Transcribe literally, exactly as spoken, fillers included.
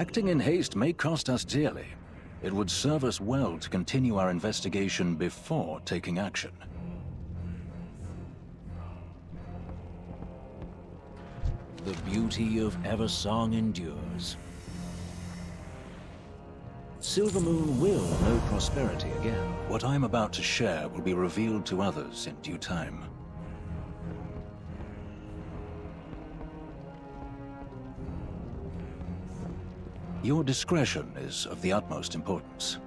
Acting in haste may cost us dearly. It would serve us well to continue our investigation before taking action. The beauty of Eversong endures. Silvermoon will know prosperity again. What I'm about to share will be revealed to others in due time. Your discretion is of the utmost importance.